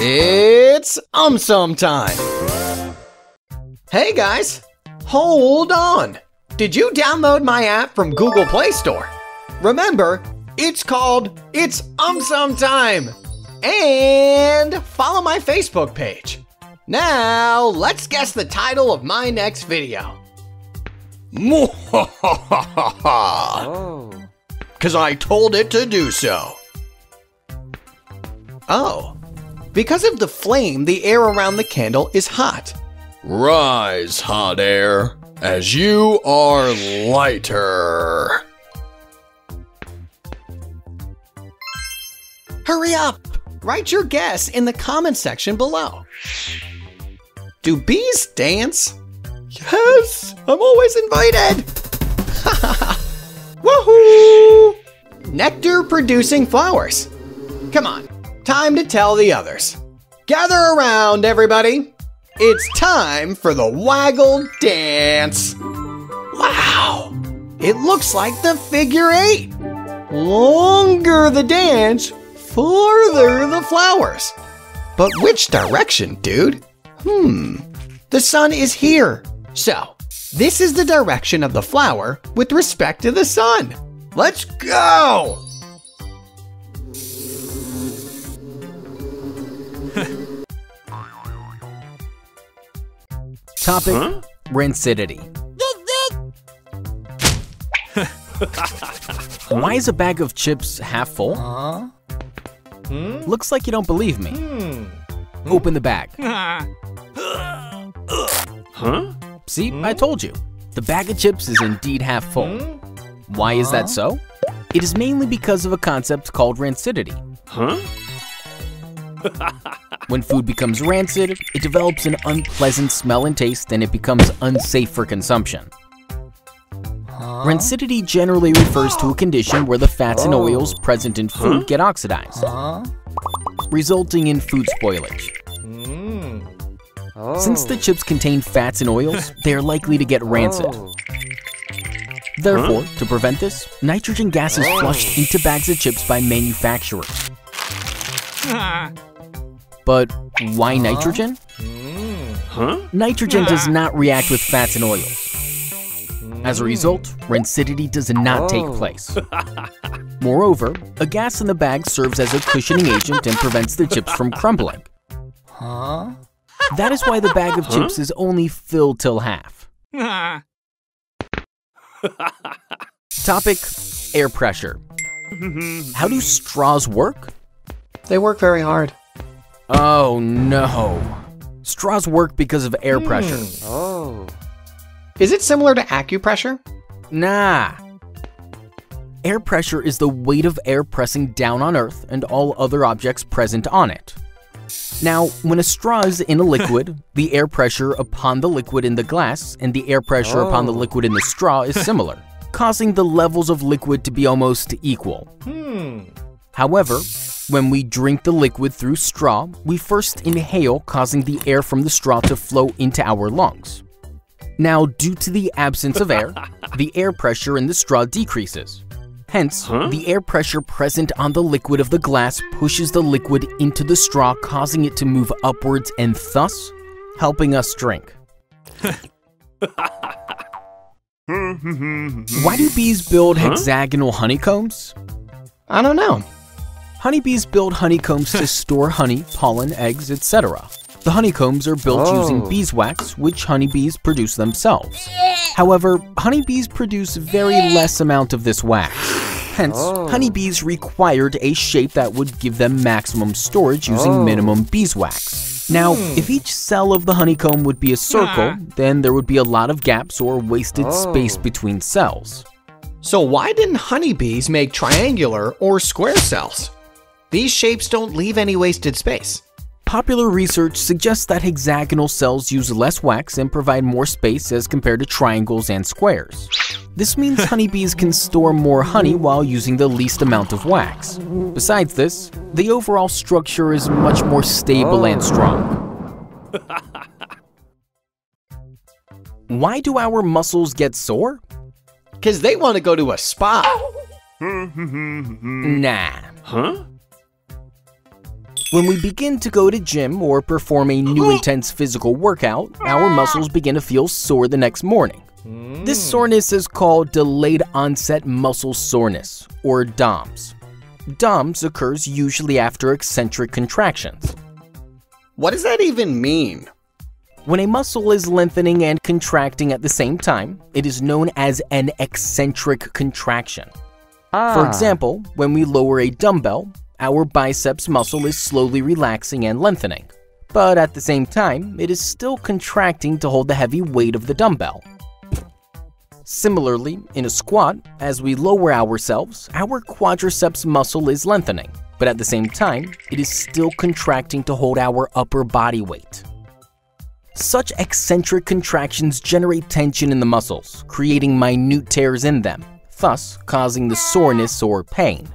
It's AumSum Time! Hey guys! Hold on! Did you download my app from Google Play Store? Remember, it's called It's AumSum Time! And follow my Facebook page! Now, let's guess the title of my next video. Oh. 'Cause I told it to do so. Oh. Because of the flame, the air around the candle is hot. Rise, hot air, as you are lighter. Hurry up! Write your guess in the comment section below. Do bees dance? Yes! I'm always invited! Woohoo! Nectar-producing flowers. Come on. Time to tell the others. Gather around, everybody. It's time for the waggle dance. Wow, it looks like the figure eight. Longer the dance, further the flowers. But which direction, dude? The sun is here. So, this is the direction of the flower with respect to the sun. Let's go. Topic, rancidity. Why is a bag of chips half full? Looks like you don't believe me. Open the bag. See, I told you. The bag of chips is indeed half full. Why is that so? It is mainly because of a concept called rancidity. When food becomes rancid, it develops an unpleasant smell and taste, and it becomes unsafe for consumption. Rancidity generally refers to a condition where the fats and oils present in food get oxidized, resulting in food spoilage. Since the chips contain fats and oils, they are likely to get rancid. Therefore, to prevent this, nitrogen gas is flushed into bags of chips by manufacturers. But why nitrogen? Nitrogen does not react with fats and oils. As a result, rancidity does not take place. Moreover, a gas in the bag serves as a cushioning agent and prevents the chips from crumbling. That is why the bag of chips is only filled till half. Topic, air pressure. How do straws work? They work very hard. Oh no. Straws work because of air pressure. Is it similar to acupressure? Nah. Air pressure is the weight of air pressing down on Earth and all other objects present on it. Now, when a straw is in a liquid, the air pressure upon the liquid in the glass and the air pressure upon the liquid in the straw is similar, causing the levels of liquid to be almost equal. However, when we drink the liquid through straw, we first inhale, causing the air from the straw to flow into our lungs. Now, due to the absence of air, the air pressure in the straw decreases. Hence, the air pressure present on the liquid of the glass pushes the liquid into the straw, causing it to move upwards and thus helping us drink. Why do bees build hexagonal honeycombs? I don't know. Honeybees build honeycombs to store honey, pollen, eggs, etc. The honeycombs are built using beeswax, which honeybees produce themselves. However, honeybees produce very less amount of this wax. Hence, honeybees required a shape that would give them maximum storage using minimum beeswax. Now, if each cell of the honeycomb would be a circle, then there would be a lot of gaps or wasted space between cells. So why didn't honeybees make triangular or square cells? These shapes don't leave any wasted space. Popular research suggests that hexagonal cells use less wax and provide more space as compared to triangles and squares. This means honeybees can store more honey while using the least amount of wax. Besides this, the overall structure is much more stable and strong. Why do our muscles get sore? 'Cause they want to go to a spa. Nah. When we begin to go to gym or perform a new intense physical workout, our muscles begin to feel sore the next morning. This soreness is called delayed onset muscle soreness, or DOMS. DOMS occurs usually after eccentric contractions. What does that even mean? When a muscle is lengthening and contracting at the same time, it is known as an eccentric contraction. For example, when we lower a dumbbell, our biceps muscle is slowly relaxing and lengthening, but at the same time, it is still contracting to hold the heavy weight of the dumbbell. Similarly, in a squat, as we lower ourselves, our quadriceps muscle is lengthening, but at the same time, it is still contracting to hold our upper body weight. Such eccentric contractions generate tension in the muscles, creating minute tears in them, thus causing the soreness or pain.